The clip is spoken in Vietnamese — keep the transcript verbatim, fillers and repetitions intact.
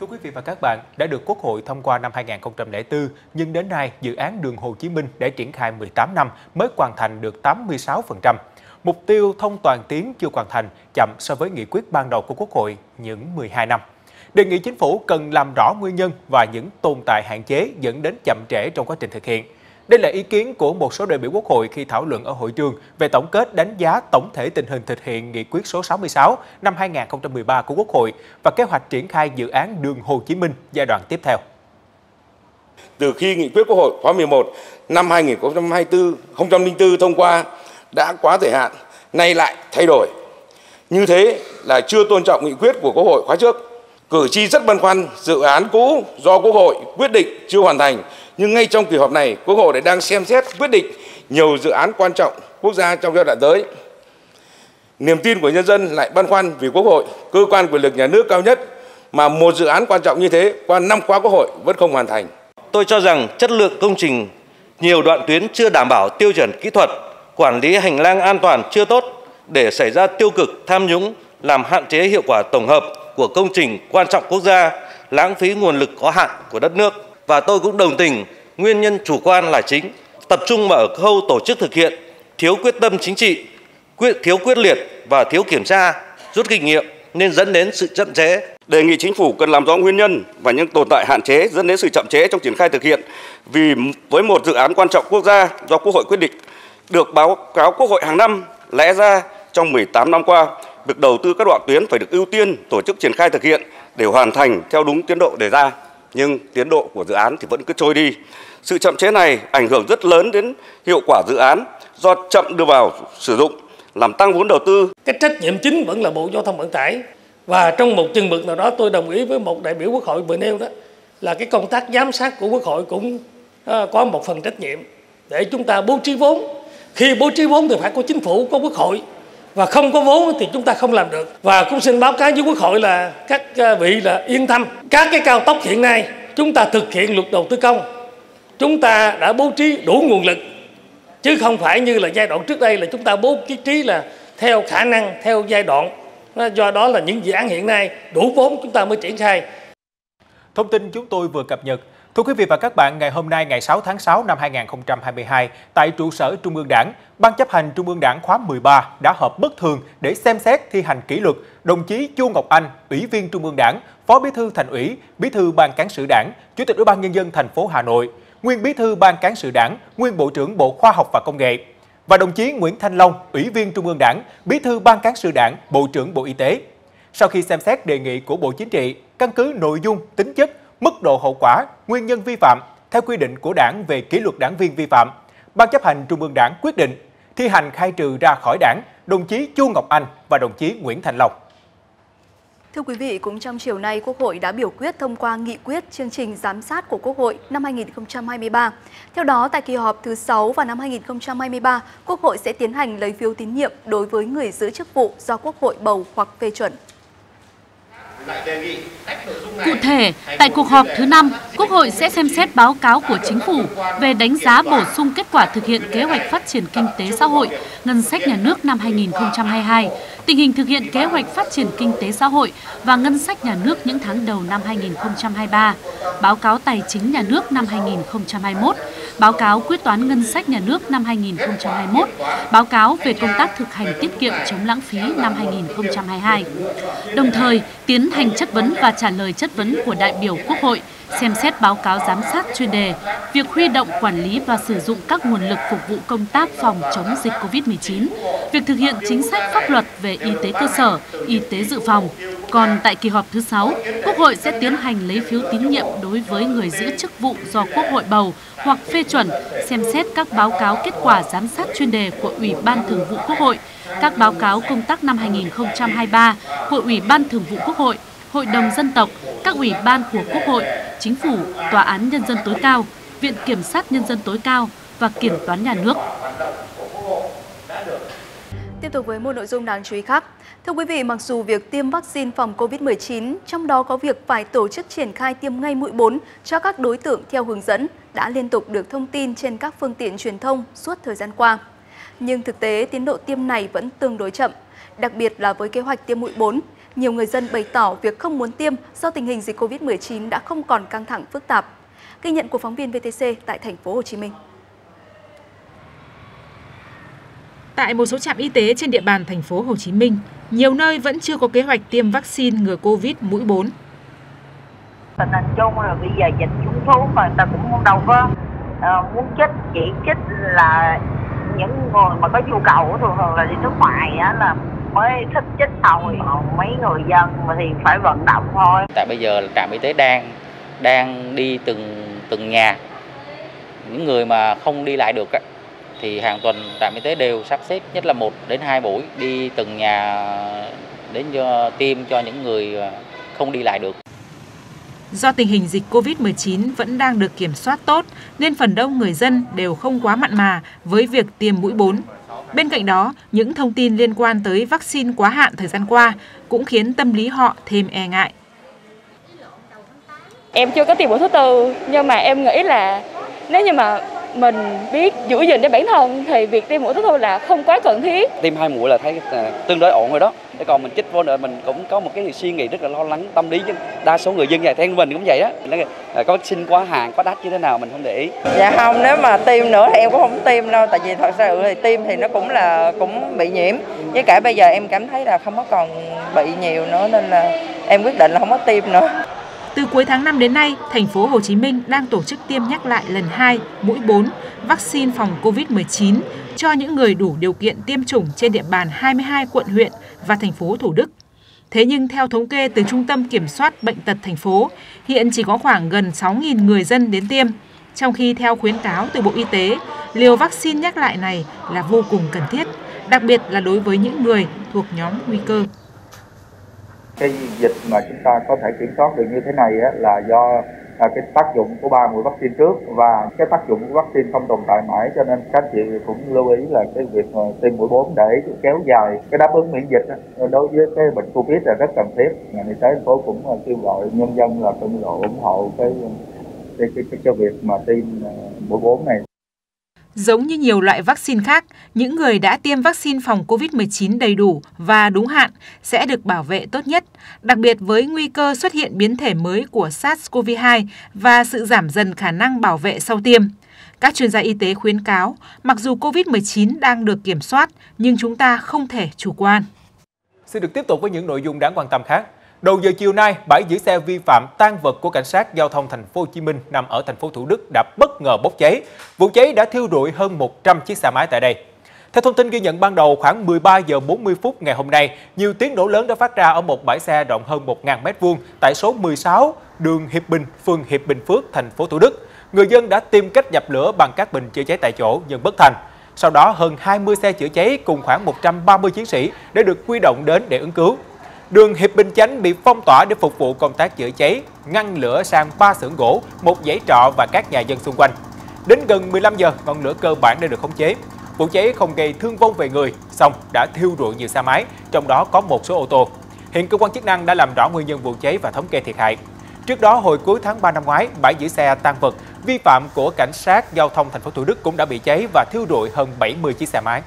Thưa quý vị và các bạn, đã được Quốc hội thông qua năm hai nghìn không trăm lẻ tư, nhưng đến nay dự án đường Hồ Chí Minh đã triển khai mười tám năm mới hoàn thành được tám mươi sáu phần trăm. Mục tiêu thông toàn tuyến chưa hoàn thành chậm so với nghị quyết ban đầu của Quốc hội những mười hai năm. Đề nghị chính phủ cần làm rõ nguyên nhân và những tồn tại hạn chế dẫn đến chậm trễ trong quá trình thực hiện. Đây là ý kiến của một số đại biểu Quốc hội khi thảo luận ở hội trường về tổng kết đánh giá tổng thể tình hình thực hiện nghị quyết số sáu mươi sáu năm hai nghìn không trăm mười ba của Quốc hội và kế hoạch triển khai dự án đường Hồ Chí Minh giai đoạn tiếp theo. Từ khi nghị quyết Quốc hội khóa mười một năm hai nghìn không trăm hai mươi tư không trăm linh tư thông qua đã quá thời hạn, nay lại thay đổi. Như thế là chưa tôn trọng nghị quyết của Quốc hội khóa trước. Cử tri rất băn khoăn dự án cũ do Quốc hội quyết định chưa hoàn thành, nhưng ngay trong kỳ họp này, Quốc hội lại đang xem xét quyết định nhiều dự án quan trọng quốc gia trong giai đoạn tới. Niềm tin của nhân dân lại băn khoăn vì Quốc hội, cơ quan quyền lực nhà nước cao nhất, mà một dự án quan trọng như thế qua năm khóa Quốc hội vẫn không hoàn thành. Tôi cho rằng chất lượng công trình, nhiều đoạn tuyến chưa đảm bảo tiêu chuẩn kỹ thuật, quản lý hành lang an toàn chưa tốt để xảy ra tiêu cực tham nhũng, làm hạn chế hiệu quả tổng hợp của công trình quan trọng quốc gia, lãng phí nguồn lực có hạn của đất nước. Và tôi cũng đồng tình nguyên nhân chủ quan là chính, tập trung vào khâu tổ chức thực hiện, thiếu quyết tâm chính trị, quyết, thiếu quyết liệt và thiếu kiểm tra, rút kinh nghiệm nên dẫn đến sự chậm trễ. Đề nghị chính phủ cần làm rõ nguyên nhân và những tồn tại hạn chế dẫn đến sự chậm trễ trong triển khai thực hiện. Vì với một dự án quan trọng quốc gia do Quốc hội quyết định được báo cáo Quốc hội hàng năm, lẽ ra trong mười tám năm qua, việc đầu tư các đoạn tuyến phải được ưu tiên tổ chức triển khai thực hiện để hoàn thành theo đúng tiến độ đề ra. Nhưng tiến độ của dự án thì vẫn cứ trôi đi. Sự chậm trễ này ảnh hưởng rất lớn đến hiệu quả dự án do chậm đưa vào sử dụng, làm tăng vốn đầu tư. Cái trách nhiệm chính vẫn là Bộ Giao thông Vận tải. Và trong một chừng mực nào đó tôi đồng ý với một đại biểu Quốc hội vừa nêu, đó là cái công tác giám sát của Quốc hội cũng có một phần trách nhiệm để chúng ta bố trí vốn. Khi bố trí vốn thì phải có chính phủ, có Quốc hội. Và không có vốn thì chúng ta không làm được. Và cũng xin báo cáo với Quốc hội là các vị là yên tâm. Các cái cao tốc hiện nay chúng ta thực hiện luật đầu tư công, chúng ta đã bố trí đủ nguồn lực. Chứ không phải như là giai đoạn trước đây là chúng ta bố trí là theo khả năng, theo giai đoạn. Do đó là những dự án hiện nay đủ vốn chúng ta mới triển khai. Thông tin chúng tôi vừa cập nhật. Thưa quý vị và các bạn, ngày hôm nay ngày sáu tháng sáu năm hai nghìn không trăm hai mươi hai, tại trụ sở Trung ương Đảng, Ban chấp hành Trung ương Đảng khóa mười ba đã họp bất thường để xem xét thi hành kỷ luật đồng chí Chu Ngọc Anh, Ủy viên Trung ương Đảng, Phó Bí thư Thành ủy, Bí thư Ban Cán sự Đảng, Chủ tịch Ủy ban Nhân dân thành phố Hà Nội, nguyên Bí thư Ban Cán sự Đảng, nguyên Bộ trưởng Bộ Khoa học và Công nghệ, và đồng chí Nguyễn Thanh Long, Ủy viên Trung ương Đảng, Bí thư Ban Cán sự Đảng, Bộ trưởng Bộ Y tế. Sau khi xem xét đề nghị của Bộ Chính trị, căn cứ nội dung, tính chất, mức độ hậu quả, nguyên nhân vi phạm theo quy định của Đảng về kỷ luật đảng viên vi phạm, Ban chấp hành Trung ương Đảng quyết định thi hành khai trừ ra khỏi Đảng đồng chí Chu Ngọc Anh và đồng chí Nguyễn Thanh Long. Thưa quý vị, cũng trong chiều nay, Quốc hội đã biểu quyết thông qua nghị quyết chương trình giám sát của Quốc hội năm hai nghìn không trăm hai mươi ba. Theo đó, tại kỳ họp thứ sáu vào năm hai nghìn không trăm hai mươi ba, Quốc hội sẽ tiến hành lấy phiếu tín nhiệm đối với người giữ chức vụ do Quốc hội bầu hoặc phê chuẩn. Cụ thể, tại cuộc họp thứ năm, Quốc hội sẽ xem xét báo cáo của Chính phủ về đánh giá bổ sung kết quả thực hiện kế hoạch phát triển kinh tế xã hội, ngân sách nhà nước năm hai nghìn không trăm hai mươi hai, tình hình thực hiện kế hoạch phát triển kinh tế xã hội và ngân sách nhà nước những tháng đầu năm hai nghìn không trăm hai mươi ba, báo cáo tài chính nhà nước năm hai nghìn không trăm hai mươi mốt, báo cáo quyết toán ngân sách nhà nước năm hai nghìn không trăm hai mươi mốt, báo cáo về công tác thực hành tiết kiệm chống lãng phí năm hai nghìn không trăm hai mươi hai. Đồng thời, tiến hành chất vấn và trả lời chất vấn của đại biểu Quốc hội, xem xét báo cáo giám sát chuyên đề, việc huy động quản lý và sử dụng các nguồn lực phục vụ công tác phòng chống dịch Covid mười chín, việc thực hiện chính sách pháp luật về y tế cơ sở, y tế dự phòng. Còn tại kỳ họp thứ sáu, Quốc hội sẽ tiến hành lấy phiếu tín nhiệm đối với người giữ chức vụ do Quốc hội bầu hoặc phê chuẩn, xem xét các báo cáo kết quả giám sát chuyên đề của Ủy ban Thường vụ Quốc hội, các báo cáo công tác năm hai nghìn không trăm hai mươi ba của Ủy ban Thường vụ Quốc hội, Hội đồng Dân tộc, các ủy ban của Quốc hội, Chính phủ, Tòa án Nhân dân tối cao, Viện Kiểm sát Nhân dân tối cao và Kiểm toán nhà nước. Tiếp tục với một nội dung đáng chú ý khác. Thưa quý vị, mặc dù việc tiêm vaccine phòng Covid mười chín, trong đó có việc phải tổ chức triển khai tiêm ngay mũi bốn cho các đối tượng theo hướng dẫn, đã liên tục được thông tin trên các phương tiện truyền thông suốt thời gian qua. Nhưng thực tế, tiến độ tiêm này vẫn tương đối chậm, đặc biệt là với kế hoạch tiêm mũi bốn. Nhiều người dân bày tỏ việc không muốn tiêm do tình hình dịch Covid mười chín đã không còn căng thẳng phức tạp. Ghi nhận của phóng viên vê tê xê tại thành phố Hồ Chí Minh. Tại một số trạm y tế trên địa bàn thành phố Hồ Chí Minh, nhiều nơi vẫn chưa có kế hoạch tiêm vaccine ngừa Covid mũi bốn. Tình hình chung là bây giờ dịch trúng thú mà người ta cũng không đâu có uh, muốn chích, chỉ chích là những người mà có nhu cầu thường thường là đi nước ngoài á là mới thích chích thôi, mấy người dân mà thì phải vận động thôi. Tại bây giờ là trạm y tế đang đang đi từng từng nhà, những người mà không đi lại được ấy, thì hàng tuần trạm y tế đều sắp xếp nhất là một đến hai buổi đi từng nhà đến cho, tiêm cho những người không đi lại được. Do tình hình dịch Covid mười chín vẫn đang được kiểm soát tốt nên phần đông người dân đều không quá mặn mà với việc tiêm mũi bốn. Bên cạnh đó, những thông tin liên quan tới vaccine quá hạn thời gian qua cũng khiến tâm lý họ thêm e ngại. Em chưa có tiêm mũi thứ tư nhưng mà em nghĩ là nếu như mà mình biết giữ gìn cho bản thân thì việc tiêm mũi thứ tư là không quá cần thiết. Tiêm hai mũi là thấy tương đối ổn rồi đó. Thế còn mình chích vô nữa mình cũng có một cái suy nghĩ rất là lo lắng tâm lý. Đa số người dân nhà theo mình cũng vậy đó. Có vaccine quá hạn, quá đắt như thế nào mình không để ý. Dạ không, nếu mà tiêm nữa thì em cũng không tiêm đâu. Tại vì thật sự thì tiêm thì nó cũng là cũng bị nhiễm. Với cả bây giờ em cảm thấy là không có còn bị nhiều nữa nên là em quyết định là không có tiêm nữa. Từ cuối tháng năm đến nay, thành phố Hồ Chí Minh đang tổ chức tiêm nhắc lại lần hai, mũi bốn, vaccine phòng Covid mười chín cho những người đủ điều kiện tiêm chủng trên địa bàn hai mươi hai quận huyện và thành phố Thủ Đức. Thế nhưng theo thống kê từ Trung tâm Kiểm soát Bệnh tật thành phố, hiện chỉ có khoảng gần sáu nghìn người dân đến tiêm, trong khi theo khuyến cáo từ Bộ Y tế, liều vaccine nhắc lại này là vô cùng cần thiết, đặc biệt là đối với những người thuộc nhóm nguy cơ. Cái dịch mà chúng ta có thể kiểm soát được như thế này á, là do à, cái tác dụng của ba mũi vaccine trước và cái tác dụng của vaccine không tồn tại mãi, cho nên các chị cũng lưu ý là cái việc tiêm mũi bốn để kéo dài cái đáp ứng miễn dịch á, đối với cái bệnh Covid là rất cần thiết. Ngành y tế thành phố cũng kêu gọi nhân dân là ủng hộ ủng hộ cái cái, cái, cái, cái việc mà tiêm mũi bốn này. Giống như nhiều loại vaccine khác, những người đã tiêm vaccine phòng Covid mười chín đầy đủ và đúng hạn sẽ được bảo vệ tốt nhất, đặc biệt với nguy cơ xuất hiện biến thể mới của SARS-CoV hai và sự giảm dần khả năng bảo vệ sau tiêm. Các chuyên gia y tế khuyến cáo, mặc dù Covid mười chín đang được kiểm soát, nhưng chúng ta không thể chủ quan. Xin được tiếp tục với những nội dung đáng quan tâm khác. Đầu giờ chiều nay, bãi giữ xe vi phạm tang vật của cảnh sát giao thông thành phố Hồ Chí Minh nằm ở thành phố Thủ Đức đã bất ngờ bốc cháy. Vụ cháy đã thiêu rụi hơn một trăm chiếc xe máy tại đây. Theo thông tin ghi nhận ban đầu, khoảng mười ba giờ bốn mươi phút ngày hôm nay, nhiều tiếng nổ lớn đã phát ra ở một bãi xe rộng hơn một nghìn mét vuông tại số mười sáu đường Hiệp Bình, phường Hiệp Bình Phước, thành phố Thủ Đức. Người dân đã tìm cách dập lửa bằng các bình chữa cháy tại chỗ nhưng bất thành. Sau đó, hơn hai mươi xe chữa cháy cùng khoảng một trăm ba mươi chiến sĩ đã được huy động đến để ứng cứu. Đường Hiệp Bình Chánh bị phong tỏa để phục vụ công tác chữa cháy, ngăn lửa sang ba xưởng gỗ, một dãy trọ và các nhà dân xung quanh. Đến gần mười lăm giờ, ngọn lửa cơ bản đã được khống chế. Vụ cháy không gây thương vong về người, song đã thiêu rụi nhiều xe máy, trong đó có một số ô tô. Hiện cơ quan chức năng đã làm rõ nguyên nhân vụ cháy và thống kê thiệt hại. Trước đó, hồi cuối tháng ba năm ngoái, bãi giữ xe tang vật vi phạm của cảnh sát giao thông thành phố Thủ Đức cũng đã bị cháy và thiêu rụi hơn bảy mươi chiếc xe máy.